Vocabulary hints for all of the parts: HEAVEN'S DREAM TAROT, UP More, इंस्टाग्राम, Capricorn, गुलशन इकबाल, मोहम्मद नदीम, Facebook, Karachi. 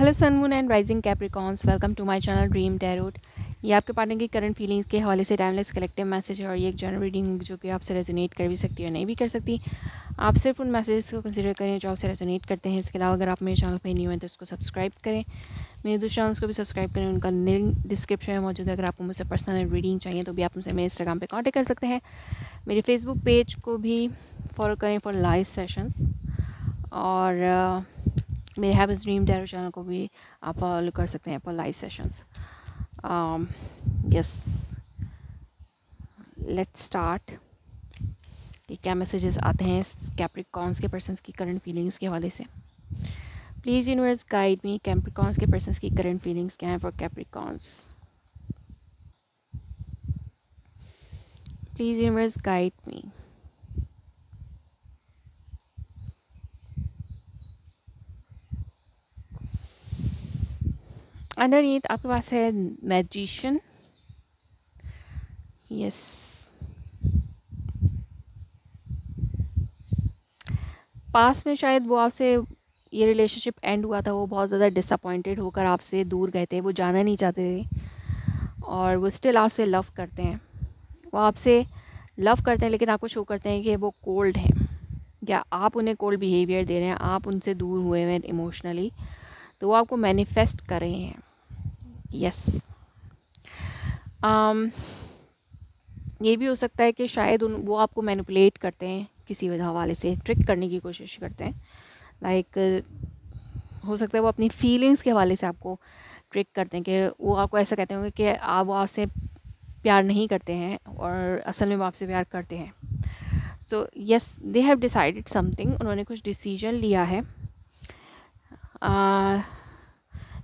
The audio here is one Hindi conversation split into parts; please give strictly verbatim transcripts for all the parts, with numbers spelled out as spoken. Hello sun moon and rising capricorns, welcome to my channel dream tarot. ये आपके पार्टनर की करंट फीलिंग्स के हवाले से टाइमलेस कलेक्टिव मैसेज है और ये एक जनरल रीडिंग होगी जो कि आपसे रेजोनेट कर भी सकती है और नहीं भी कर सकती। आप सिर्फ उन मैसेजेस को कंसीडर करें जो आपसे रेजोनेट करते हैं। इसके अलावा अगर आप मेरे चैनल पर न्यू हैं तो उसको सब्सक्राइब करें, मेरे दूसरे चैनल्स को भी सब्सक्राइब करें, उनका लिंक डिस्क्रिप्शन में मौजूद है। अगर आपको मुझसे पर्सनल रीडिंग चाहिए तो भी आप मुझसे मेरे इंस्टाग्राम पर कॉन्टेक्ट कर सकते हैं। मेरे फेसबुक पेज को भी फॉलो करें फॉर लाइव सेशंस, और मेरे हैवंस ड्रीम टैरो चैनल को भी आप फॉलो कर सकते हैं for live sessions. Yes, let's start कि क्या मैसेजेस आते हैं कैप्रिकॉन्स के पर्सन्स की करंट फीलिंग्स के हवाले से। Please universe guide me, capricorns के पर्सन्स की करंट फीलिंग्स क्या हैं for capricorns. Please universe guide me. Underneath आपके पास है मैजिशियन। यस, पास में शायद वो आपसे, ये रिलेशनशिप एंड हुआ था, वो बहुत ज़्यादा डिसअपॉइंटेड होकर आपसे दूर गए थे, वो जाना नहीं चाहते थे और वो स्टिल आपसे लव करते हैं। वो आपसे लव करते हैं लेकिन आपको शो करते हैं कि वो कोल्ड हैं या आप उन्हें कोल्ड बिहेवियर दे रहे हैं, आप उनसे दूर हुए हैं इमोशनली, तो वो आपको मैनिफेस्ट कर रहे हैं। Yes yes. um, ये भी हो सकता है कि शायद उन वो आपको मैनिपुलेट करते हैं, किसी वजह हवाले से ट्रिक करने की कोशिश करते हैं। लाइक like, हो सकता है वो अपनी फीलिंग्स के हवाले से आपको ट्रिक करते हैं कि वो आपको ऐसा कहते होंगे कि आप वो आपसे प्यार नहीं करते हैं और असल में वो आपसे प्यार करते हैं। So yes, they have decided something, उन्होंने कुछ डिसीजन लिया है। आ,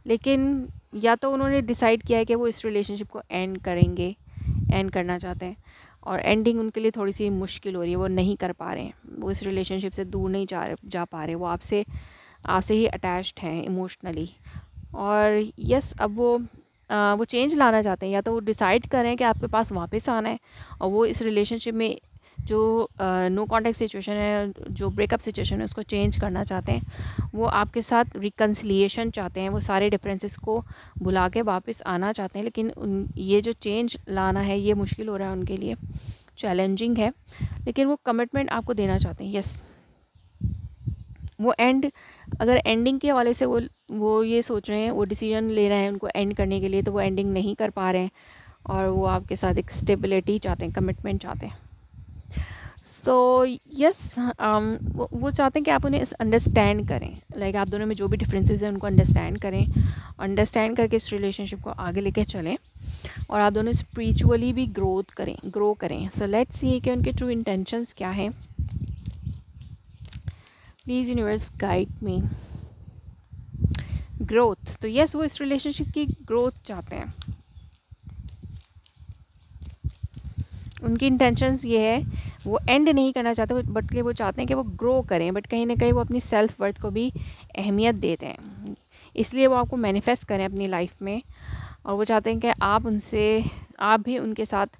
लेकिन या तो उन्होंने डिसाइड किया है कि वो इस रिलेशनशिप को एंड करेंगे, एंड करना चाहते हैं, और एंडिंग उनके लिए थोड़ी सी मुश्किल हो रही है, वो नहीं कर पा रहे हैं, वो इस रिलेशनशिप से दूर नहीं जा जा पा रहे, वो आपसे आपसे ही अटैच्ड हैं इमोशनली। और यस, अब वो आ, वो चेंज लाना चाहते हैं, या तो वो डिसाइड करें कि आपके पास वापस आना है और वो इस रिलेशनशिप में जो नो कॉन्टैक्ट सिचुएशन है, जो ब्रेकअप सिचुएशन है, उसको चेंज करना चाहते हैं। वो आपके साथ रिकन्सिलिएशन चाहते हैं, वो सारे डिफरेंसेस को भुला के वापस आना चाहते हैं, लेकिन उन ये जो चेंज लाना है ये मुश्किल हो रहा है उनके लिए, चैलेंजिंग है, लेकिन वो कमिटमेंट आपको देना चाहते हैं। यस, वो एंड अगर एंडिंग के हवाले से वो वो ये सोच रहे हैं, वो डिसीजन ले रहे हैं उनको एंड करने के लिए, तो वो एंडिंग नहीं कर पा रहे हैं और वो आपके साथ एक स्टेबिलिटी चाहते हैं, कमिटमेंट चाहते हैं। So so, yes yes, um, वो, वो चाहते हैं कि आप उन्हें अंडरस्टैंड करें, लाइक like, आप दोनों में जो भी डिफरेंसेस हैं उनको अंडरस्टैंड करें, अंडरस्टैंड करके इस रिलेशनशिप को आगे लेके चलें और आप दोनों स्पिरिचुअली भी ग्रोथ करें ग्रो करें। सो लेट्स सी कि उनके ट्रू इंटेंशंस क्या हैं। Please universe guide me. Growth, तो यस yes, वो इस रिलेशनशिप की ग्रोथ चाहते हैं। उनकी इंटेंशंस ये है, वो एंड नहीं करना चाहते बट वो चाहते हैं कि वो ग्रो करें, बट कहीं ना कहीं वो अपनी सेल्फ वर्थ को भी अहमियत देते हैं, इसलिए वो आपको मैनिफेस्ट करें अपनी लाइफ में, और वो चाहते हैं कि आप उनसे आप भी उनके साथ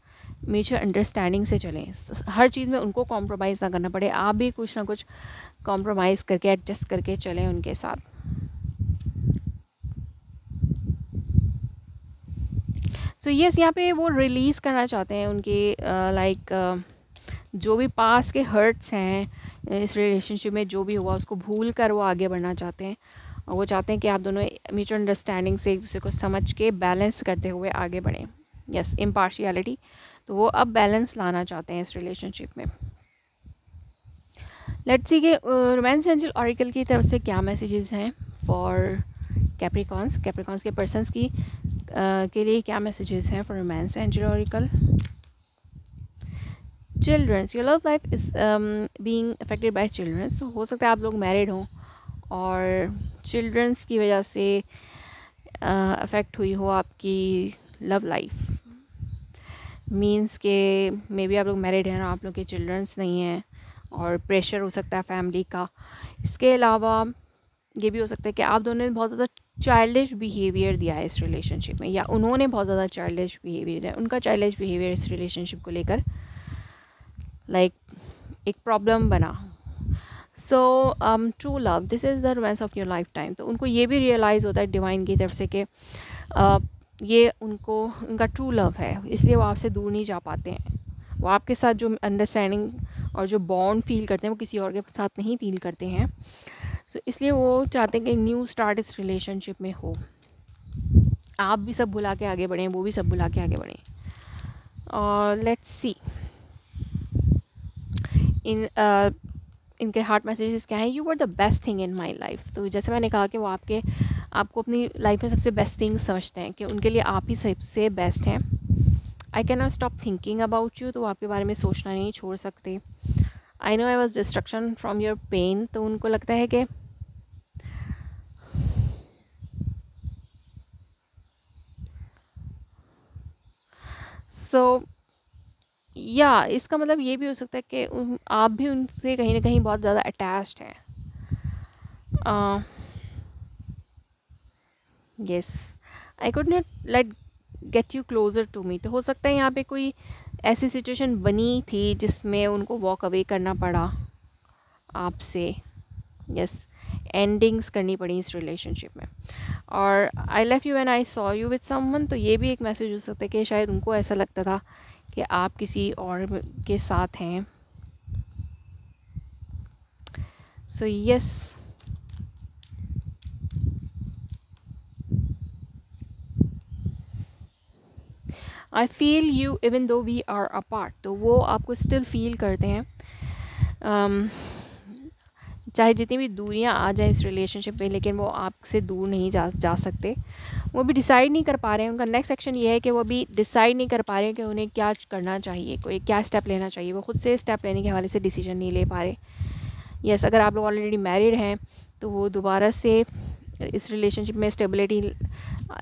म्यूचुअल अंडरस्टैंडिंग से चलें। हर चीज़ में उनको कॉम्प्रोमाइज़ ना करना पड़े, आप भी कुछ ना कुछ कॉम्प्रोमाइज़ करके एडजस्ट करके चलें उनके साथ। सो यस, यहाँ पे वो रिलीज़ करना चाहते हैं उनके लाइक uh, like, uh, जो भी पास के हर्ट्स हैं इस रिलेशनशिप में, जो भी हुआ उसको भूल कर वो आगे बढ़ना चाहते हैं, और वो चाहते हैं कि आप दोनों म्यूचुअल अंडरस्टैंडिंग से एक दूसरे को समझ के बैलेंस करते हुए आगे बढ़ें। यस, इम्पार्शियलिटी, तो वो अब बैलेंस लाना चाहते हैं इस रिलेशनशिप में। लेट्स सी के रोमांस एंजल ऑरेकल की तरफ से क्या मैसेजेस हैं फॉर कैप्रिकॉन्स कैप्रिकॉन्स के पर्सनस की Uh, के लिए क्या मैसेजेस हैं for romance angel oracle. Children's, your love life is being affected by children's. हो सकता है आप लोग मैरिड हों और चिल्ड्रंस की वजह से अफेक्ट uh, हुई हो आपकी लव लाइफ। मींस के मे बी आप लोग मैरिड हैं और आप लोग के चिल्ड्रंस नहीं हैं, और प्रेशर हो सकता है फैमिली का। इसके अलावा ये भी हो सकता है कि आप दोनों ने बहुत ज़्यादा चाइल्डिश बिहेवियर दिया है इस रिलेशनशिप में, या उन्होंने बहुत ज़्यादा चाइल्डिश बिहेवियर दिया। उनका चाइल्डिश बिहेवियर इस रिलेशनशिप को लेकर लाइक like, एक प्रॉब्लम बना। So true love, this is the romance of your life time. तो उनको ये भी रियलाइज़ होता है डिवाइन की तरफ से कि uh, ये उनको उनका ट्रू लव है, इसलिए वो आपसे दूर नहीं जा पाते हैं. वो आपके साथ जो अंडरस्टैंडिंग और जो बॉन्ड फील करते हैं वो किसी और के साथ नहीं फील करते हैं. सो so, इसलिए वो चाहते हैं कि न्यू स्टार्ट इस रिलेशनशिप में हो. आप भी सब भुला के आगे बढ़ें, वो भी सब भुला के आगे बढ़ें. और लेट्स सी इन इनके हार्ट मैसेजेस क्या हैं. You were the best thing in my life. तो जैसे मैंने कहा कि वो आपके आपको अपनी लाइफ में सबसे बेस्ट थिंग समझते हैं, कि उनके लिए आप ही सबसे बेस्ट हैं. I can not stop thinking about you. तो वो आपके बारे में सोचना नहीं छोड़ सकते. I know I was distraction from your pain. तो उनको लगता है कि सो so, या yeah, इसका मतलब ये भी हो सकता है कि आप भी उनसे कहीं ना कहीं बहुत ज़्यादा अटैच्ड हैं. Yes, I could not let get you closer to me. तो हो सकता है यहाँ पे कोई ऐसी सिचुएशन बनी थी जिसमें उनको वॉक अवे करना पड़ा आपसे. यस, एंडिंग्स करनी पड़ी इस रिलेशनशिप में. और I love you and I saw you with someone. तो ये भी एक मैसेज हो सकता है कि शायद उनको ऐसा लगता था कि आप किसी और के साथ हैं. So so, yes yes. I feel you even though we are apart. तो वो आपको स्टिल फील करते हैं. um, चाहे जितनी भी दूरियां आ जाएं इस रिलेशनशिप में, लेकिन वो आपसे दूर नहीं जा जा सकते. वो भी डिसाइड नहीं कर पा रहे हैं. उनका नेक्स्ट एक्शन ये है कि वो भी डिसाइड नहीं कर पा रहे हैं कि उन्हें क्या करना चाहिए, कोई क्या स्टेप लेना चाहिए. वो खुद से स्टेप लेने के हवाले से डिसीजन नहीं ले पा रहे. यस, अगर आप लोग ऑलरेडी मैरिड हैं तो वो दोबारा से इस रिलेशनशिप में स्टेबिलिटी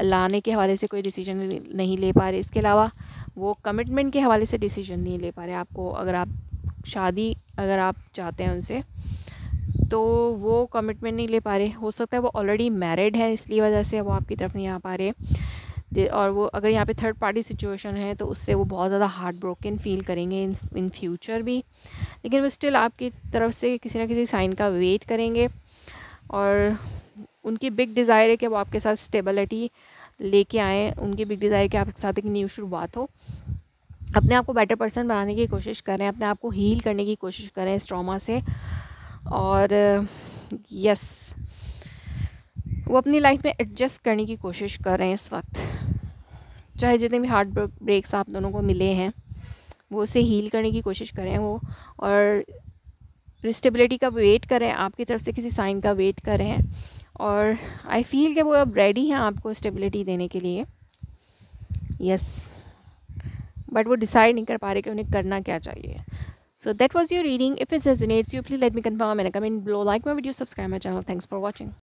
लाने के हवाले से कोई डिसीजन नहीं ले पा रहे. इसके अलावा वो कमिटमेंट के हवाले से डिसीजन नहीं ले पा रहे. आपको अगर आप शादी अगर आप चाहते हैं उनसे, तो वो कमिटमेंट नहीं ले पा रहे. हो सकता है वो ऑलरेडी मैरिड है, इसलिए वजह से वो आपकी तरफ नहीं आ पा रहे. और वो अगर यहाँ पे थर्ड पार्टी सिचुएशन है तो उससे वो बहुत ज़्यादा हार्ट ब्रोकन फील करेंगे इन इन फ्यूचर भी. लेकिन वो स्टिल आपकी तरफ से किसी ना किसी साइन का वेट करेंगे. और उनकी बिग डिज़ायर है कि वो आपके साथ स्टेबिलिटी लेके आएँ. उनकी बिग डिज़ायर कि आपके साथ एक न्यू शुरुआत हो. अपने आप को बेटर पर्सन बनाने की कोशिश करें, अपने आप को हील करने की कोशिश करें इस ट्रॉमा से. और यस, वो अपनी लाइफ में एडजस्ट करने की कोशिश कर रहे हैं इस वक्त. चाहे जितने भी हार्ट ब्रेक्स आप दोनों को मिले हैं, वो उसे हील करने की कोशिश करें वो. और स्टेबिलिटी का वेट करें, आपकी तरफ से किसी साइन का वेट करें. और आई फील कि वो अब रेडी हैं आपको स्टेबिलिटी देने के लिए. यस, बट वो डिसाइड नहीं कर पा रहे कि उन्हें करना क्या चाहिए. So that was your reading. If it resonates you, please let me confirm and comment below. Like my video, subscribe my channel. Thanks for watching.